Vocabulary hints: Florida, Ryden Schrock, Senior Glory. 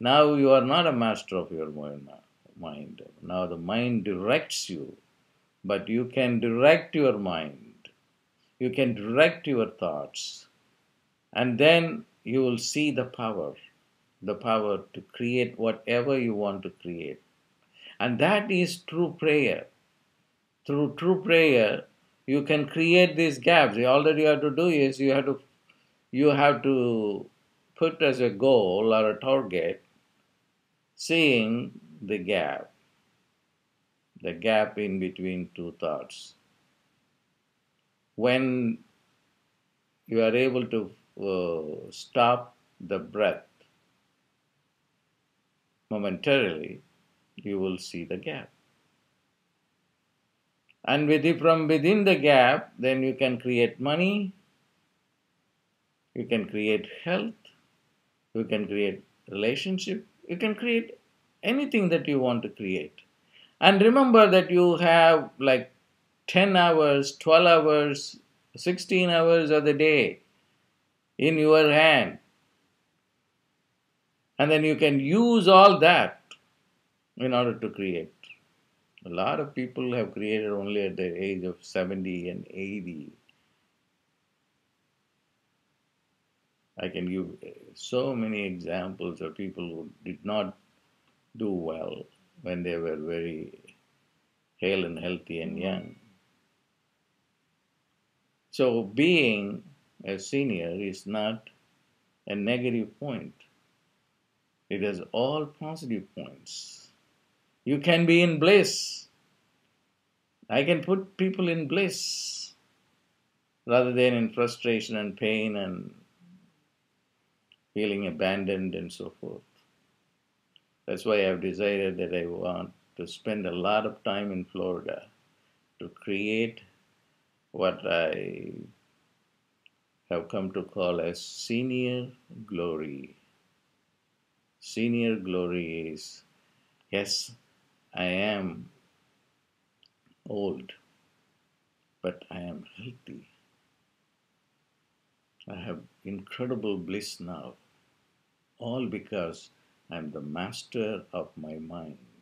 Now you are not a master of your mind. Now the mind directs you, but you can direct your mind. You can direct your thoughts. And then you will see the power to create whatever you want to create. And that is true prayer. Through true prayer, you can create these gaps. All that you have to do is you have to put as a goal or a target seeing the gap in between two thoughts. When you are able to stop the breath momentarily, you will see the gap. And from within the gap, then you can create money, you can create health, you can create relationship, you can create anything that you want to create. And remember that you have like 10 hours, 12 hours, 16 hours of the day in your hand. And then you can use all that in order to create. A lot of people have created only at the age of 70 and 80. I can give so many examples of people who did not do well when they were very hale and healthy and young. So being a senior is not a negative point. It has all positive points. You can be in bliss. I can put people in bliss rather than in frustration and pain and feeling abandoned and so forth. That's why I've decided that I want to spend a lot of time in Florida to create what I have come to call as Senior Glory. Senior Glory is, yes, I am old, but I am healthy. I have incredible bliss now, all because I am the master of my mind.